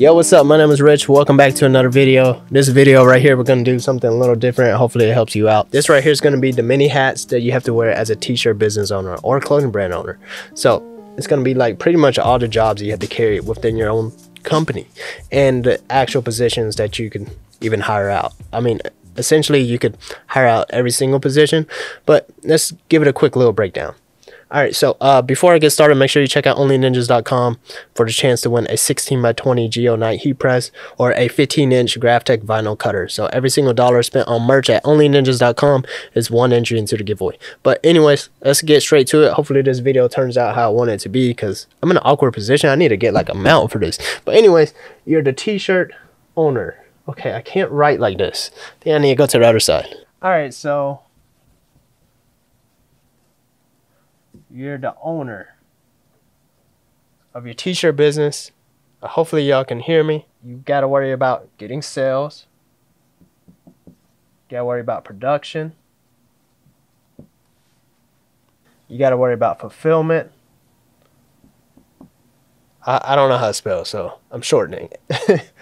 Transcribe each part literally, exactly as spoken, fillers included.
Yo, what's up? My name is Rich. Welcome back to another video. This video right here, we're going to do something a little different. Hopefully it helps you out. This right here is going to be the mini hats that you have to wear as a t-shirt business owner or clothing brand owner. So it's going to be like pretty much all the jobs you have to carry within your own company and the actual positions that you can even hire out. I mean, essentially you could hire out every single position, but let's give it a quick little breakdown. All right, so uh, before I get started, make sure you check out Only Ninjas dot com for the chance to win a sixteen by twenty Geo Knight heat press or a fifteen inch GraphTech vinyl cutter. So every single dollar spent on merch at Only Ninjas dot com is one entry into the giveaway. But anyways, let's get straight to it. Hopefully this video turns out how I want it to be because I'm in an awkward position. I need to get like a mount for this. But anyways, you're the t-shirt owner. Okay, I can't write like this. I think I need to go to the other side. All right, so you're the owner of your t-shirt business. Hopefully y'all can hear me. You got to worry about getting sales. You got to worry about production. You got to worry about fulfillment. I, I don't know how to spell, so I'm shortening it.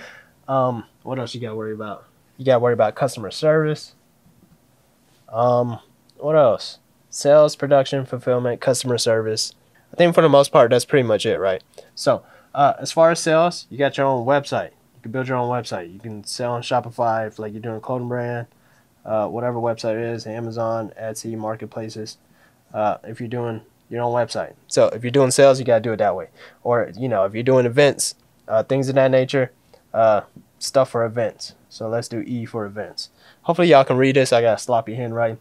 um, what else you got to worry about? You got to worry about customer service. Um, what else? Sales, production, fulfillment, customer service. I think for the most part, that's pretty much it, right? So uh, as far as sales, you got your own website. You can build your own website. You can sell on Shopify if like you're doing a clothing brand, uh, whatever website it is, Amazon, Etsy, marketplaces, uh, if you're doing your own website. So if you're doing sales, you got to do it that way. Or, you know, if you're doing events, uh, things of that nature, uh, stuff for events. So let's do E for events. Hopefully y'all can read this. I got a sloppy handwriting.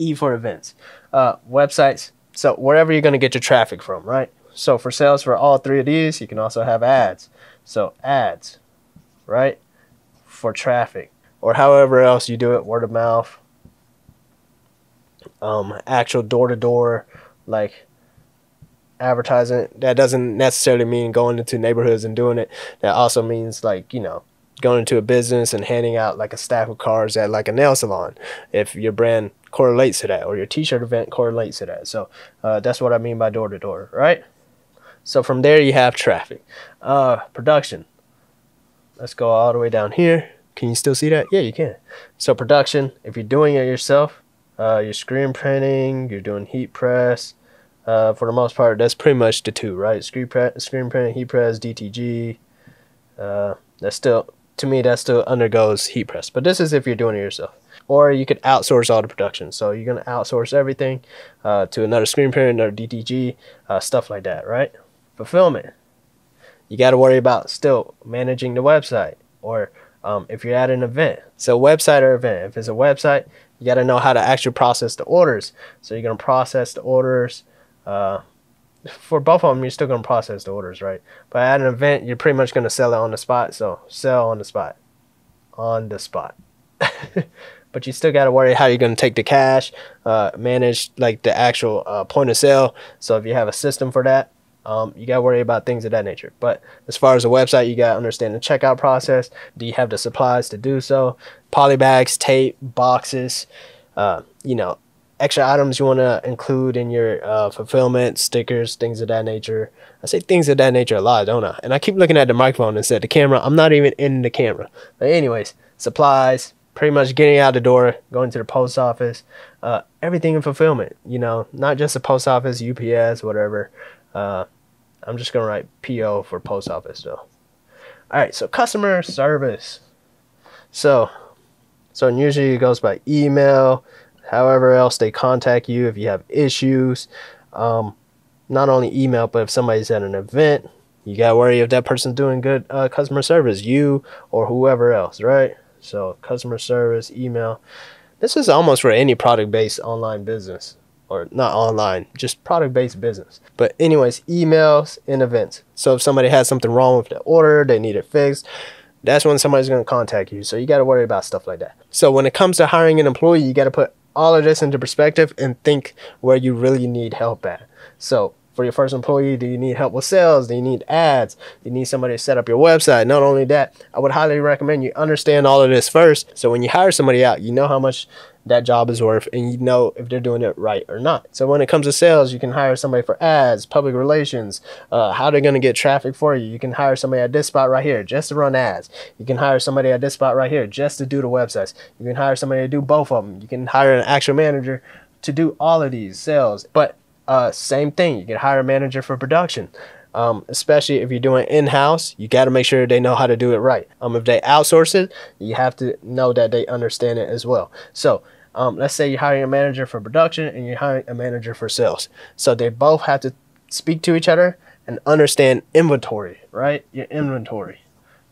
E for events, uh, websites. So wherever you're going to get your traffic from, right? So for sales, for all three of these, you can also have ads. So ads, right? For traffic, or however else you do it, word of mouth, um, actual door to door, like advertising. That doesn't necessarily mean going into neighborhoods and doing it. That also means like, you know, going into a business and handing out like a stack of cards at like a nail salon if your brand correlates to that or your t-shirt event correlates to that. So uh, that's what I mean by door to door, right? So from there you have traffic. Uh, production. Let's go all the way down here. Can you still see that? Yeah, you can. So production, if you're doing it yourself, uh, you're screen printing, you're doing heat press. Uh, for the most part, that's pretty much the two, right? Screen, pre screen printing, heat press, D T G. Uh, that's still... To me, that still undergoes heat press, but this is if you're doing it yourself. Or you could outsource all the production. So you're going to outsource everything uh, to another screen printer, another D T G, uh, stuff like that, right? Fulfillment. You got to worry about still managing the website or um, if you're at an event. So website or event. If it's a website, you got to know how to actually process the orders. So you're going to process the orders. Uh, for both of them, you're still going to process the orders, right? But at an event, you're pretty much going to sell it on the spot. So sell on the spot, on the spot. But you still got to worry how you're going to take the cash, uh, manage like the actual uh, point of sale. So if you have a system for that, um, you got to worry about things of that nature. But as far as the website, you got to understand the checkout process. Do you have the supplies to do so? Poly bags, tape, boxes, uh, you know, extra items you want to include in your uh, fulfillment, stickers, things of that nature. I say things of that nature a lot, don't I? And I keep looking at the microphone instead of the camera. I'm not even in the camera. But anyways, supplies, pretty much getting out the door, going to the post office, uh, everything in fulfillment, you know, not just the post office, U P S, whatever. Uh, I'm just going to write P O for post office though. All right, so customer service. So, so usually it goes by email, however else they contact you if you have issues. Um, not only email, but if somebody's at an event, you got to worry if that person's doing good uh, customer service, you or whoever else, right? So customer service, email. This is almost for any product-based online business, or not online, just product-based business. But anyways, emails and events. So if somebody has something wrong with the order, they need it fixed, that's when somebody's going to contact you. So you got to worry about stuff like that. So when it comes to hiring an employee, you got to put all of this into perspective and think where you really need help at. So for your first employee? Do you need help with sales? Do you need ads? Do you need somebody to set up your website? Not only that, I would highly recommend you understand all of this first. So when you hire somebody out, you know how much that job is worth and you know if they're doing it right or not. So when it comes to sales, you can hire somebody for ads, public relations, uh, how they're going to get traffic for you. You can hire somebody at this spot right here just to run ads. You can hire somebody at this spot right here just to do the websites. You can hire somebody to do both of them. You can hire an actual manager to do all of these sales. But uh, same thing, you can hire a manager for production. Um, especially if you're doing in-house, you got to make sure they know how to do it right. Um, if they outsource it, you have to know that they understand it as well. So Um, let's say you're hiring a manager for production and you're hiring a manager for sales. So they both have to speak to each other and understand inventory, right? Your inventory.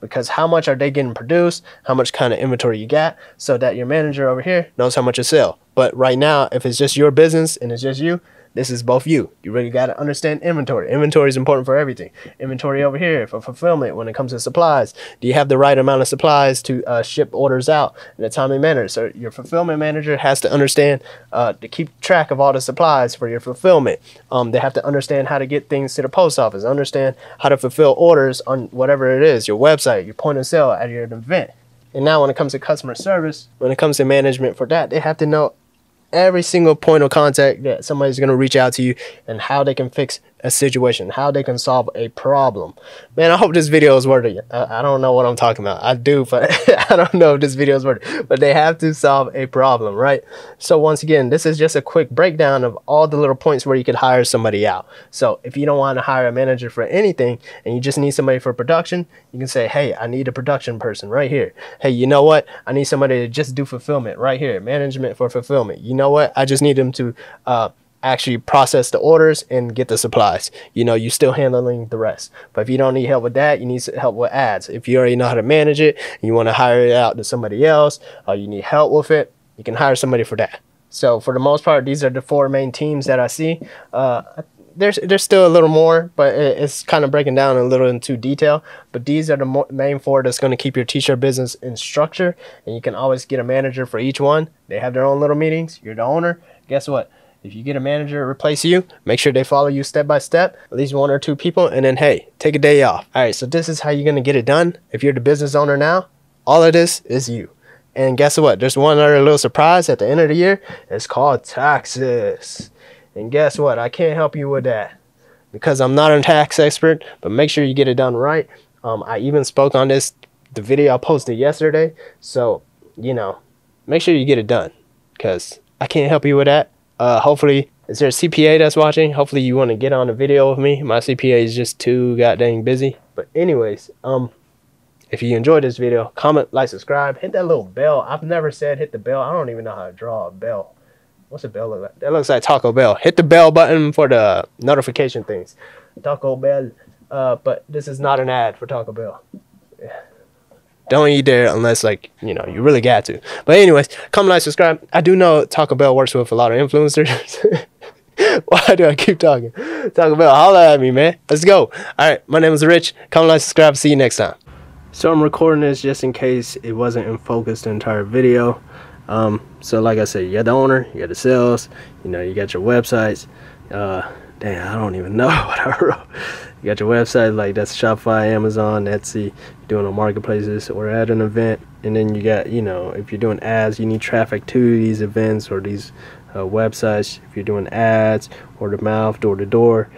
Because how much are they getting produced? How much kind of inventory you got? So that your manager over here knows how much to sell. But right now, if it's just your business and it's just you, this is both you. You really got to understand inventory. Inventory is important for everything. Inventory over here for fulfillment when it comes to supplies. Do you have the right amount of supplies to uh, ship orders out in a timely manner? So your fulfillment manager has to understand uh, to keep track of all the supplies for your fulfillment. Um, they have to understand how to get things to the post office, understand how to fulfill orders on whatever it is, your website, your point of sale at your event. And now when it comes to customer service, when it comes to management for that, they have to know every single point of contact that somebody's going to reach out to you and how they can fix a situation, how they can solve a problem. Man, I hope this video is worth it. I, I don't know what I'm talking about. I do, but I don't know if this video is worth it. But they have to solve a problem, right? So once again, this is just a quick breakdown of all the little points where you could hire somebody out. So if you don't want to hire a manager for anything and you just need somebody for production, you can say, hey, I need a production person right here. Hey, you know what? I need somebody to just do fulfillment right here, management for fulfillment. You know what? I just need them to uh, actually process the orders and get the supplies. You know, you're still handling the rest. But if you don't need help with that, you need help with ads. If you already know how to manage it and you want to hire it out to somebody else, or you need help with it, you can hire somebody for that. So for the most part, these are the four main teams that I see. Uh, there's, there's still a little more, but it, it's kind of breaking down a little into detail. But these are the mo main four that's going to keep your t-shirt business in structure. And you can always get a manager for each one. They have their own little meetings. You're the owner. Guess what? If you get a manager to replace you, make sure they follow you step by step, at least one or two people, and then, hey, take a day off. All right, so this is how you're going to get it done. If you're the business owner now, all of this is you. And guess what? There's one other little surprise at the end of the year. It's called taxes. And guess what? I can't help you with that because I'm not a tax expert, but make sure you get it done right. Um, I even spoke on this, the video I posted yesterday. So, you know, make sure you get it done because I can't help you with that. Uh, hopefully, is there a C P A that's watching? Hopefully you want to get on a video with me. My C P A is just too goddamn busy. But anyways, um, if you enjoyed this video, comment, like, subscribe, hit that little bell. I've never said hit the bell. I don't even know how to draw a bell. What's a bell look like? That looks like Taco Bell. Hit the bell button for the notification things. Taco Bell. Uh, but this is not an ad for Taco Bell. Yeah. Don't eat there unless, like, you know, you really got to. But anyways, comment, like, subscribe. I do know Taco Bell works with a lot of influencers. Why do I keep talking? Taco Bell, holla at me, man. Let's go. All right, my name is Rich. Comment, like, subscribe. See you next time. So I'm recording this just in case it wasn't in focus the entire video. Um, so like I said, you got the owner, you got the sales, you know, you got your websites. Uh, damn, I don't even know what I wrote. You got your website, like that's Shopify, Amazon, Etsy, you're doing on marketplaces or at an event. And then you got, you know, if you're doing ads, you need traffic to these events or these uh, websites. If you're doing ads, word of mouth, door to door.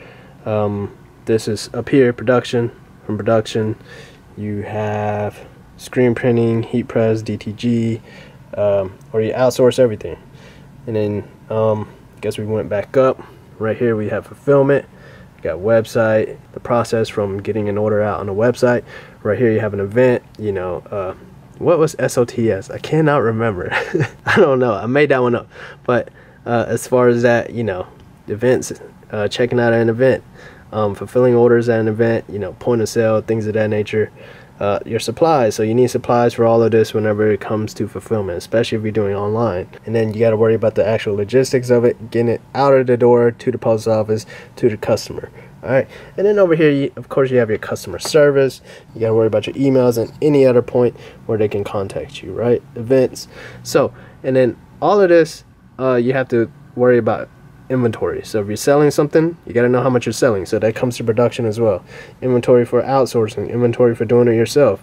Um, this is up here, production. From production, you have screen printing, heat press, D T G, um, or you outsource everything. And then, um, I guess we went back up. Right here, we have fulfillment. You got website, the process from getting an order out on the website. Right here you have an event, you know, uh, what was S O T S? I cannot remember. I don't know, I made that one up. But uh, as far as that, you know, events, uh, checking out at an event, um, fulfilling orders at an event, you know, point of sale, things of that nature. Uh, your supplies, so you need supplies for all of this whenever it comes to fulfillment, especially if you're doing online. And then you got to worry about the actual logistics of it, getting it out of the door to the post office to the customer. All right, and then over here you, of course you have your customer service. You got to worry about your emails and any other point where they can contact you, right? Events. So, and then all of this, uh, you have to worry about inventory. So if you're selling something, you got to know how much you're selling. So that comes to production as well. Inventory for outsourcing, inventory for doing it yourself,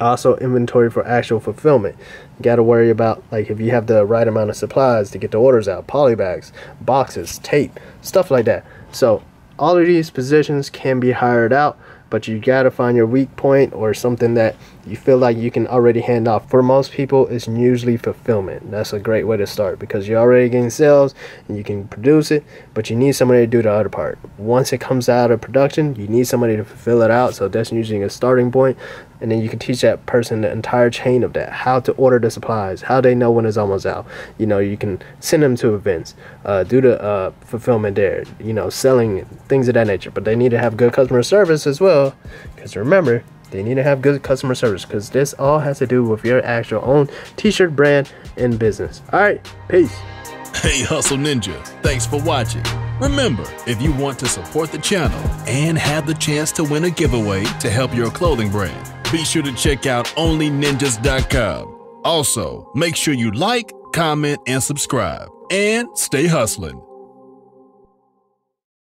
also inventory for actual fulfillment. You got to worry about, like, if you have the right amount of supplies to get the orders out, poly bags, boxes, tape, stuff like that. So all of these positions can be hired out, but you got to find your weak point or something that you feel like you can already hand off. For most people, it's usually fulfillment. That's a great way to start because you're already getting sales and you can produce it, but you need somebody to do the other part. Once it comes out of production, you need somebody to fulfill it out. So that's usually a starting point. And then you can teach that person the entire chain of that, how to order the supplies, how they know when it's almost out. You know, you can send them to events, uh, do the uh, fulfillment there, you know, selling, things of that nature. But they need to have good customer service as well, because remember, they need to have good customer service, because this all has to do with your actual own t-shirt brand and business. All right, peace. Hey, Hustle Ninja, thanks for watching. Remember, if you want to support the channel and have the chance to win a giveaway to help your clothing brand, be sure to check out Only Ninjas dot com. Also, make sure you like, comment, and subscribe. And stay hustling.